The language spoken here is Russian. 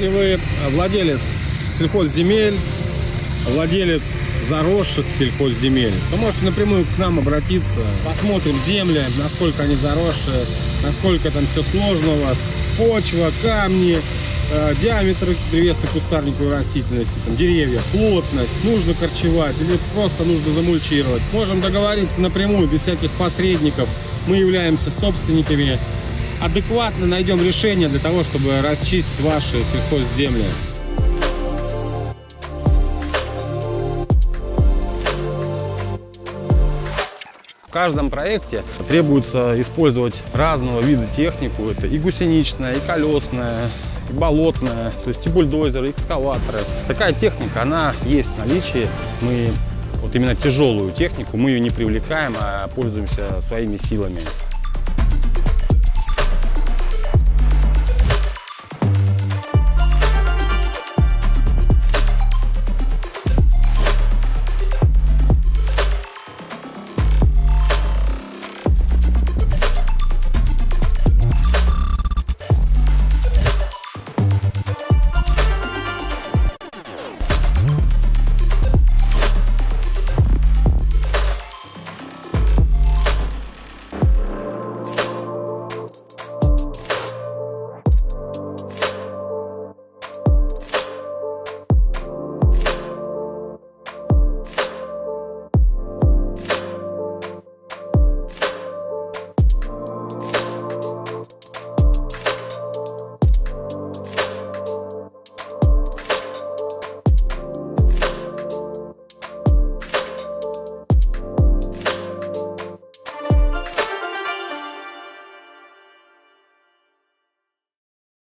если вы владелец сельхозземель, владелец заросших сельхозземель, то можете напрямую к нам обратиться. Посмотрим земли, насколько они заросшие, насколько там все сложно у вас. Почва, камни, диаметр древесных кустарниковой растительности, там, деревья, плотность, нужно корчевать или просто нужно замульчировать. Можем договориться напрямую, без всяких посредников. Мы являемся собственниками. Адекватно найдем решение для того, чтобы расчистить ваши сельхозземли. В каждом проекте требуется использовать разного вида технику. Это и гусеничная, и колесная, и болотная, то есть и бульдозеры, и экскаваторы. Такая техника, она есть в наличии. Мы вот именно тяжелую технику, мы ее не привлекаем, а пользуемся своими силами.